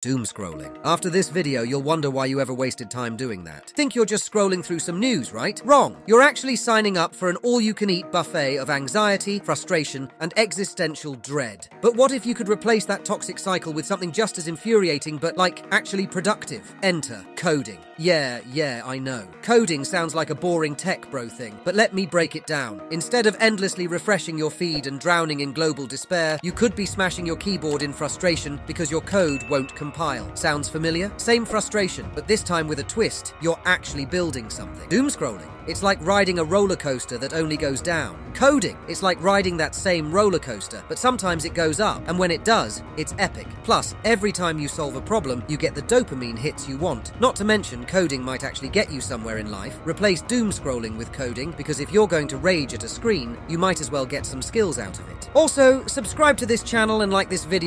Doom scrolling. After this video, you'll wonder why you ever wasted time doing that. Think you're just scrolling through some news, right? Wrong! You're actually signing up for an all-you-can-eat buffet of anxiety, frustration, and existential dread. But what if you could replace that toxic cycle with something just as infuriating, but, like, actually productive? Enter coding. Yeah, I know. Coding sounds like a boring tech bro thing, but let me break it down. Instead of endlessly refreshing your feed and drowning in global despair, you could be smashing your keyboard in frustration because your code won't compile. Sounds familiar? Same frustration, but this time with a twist. You're actually building something. Doom scrolling. It's like riding a roller coaster that only goes down. Coding. It's like riding that same roller coaster, but sometimes it goes up, and when it does, it's epic. Plus, every time you solve a problem, you get the dopamine hits you want. Not to mention, coding might actually get you somewhere in life. Replace doom scrolling with coding, because if you're going to rage at a screen, you might as well get some skills out of it. Also, subscribe to this channel and like this video.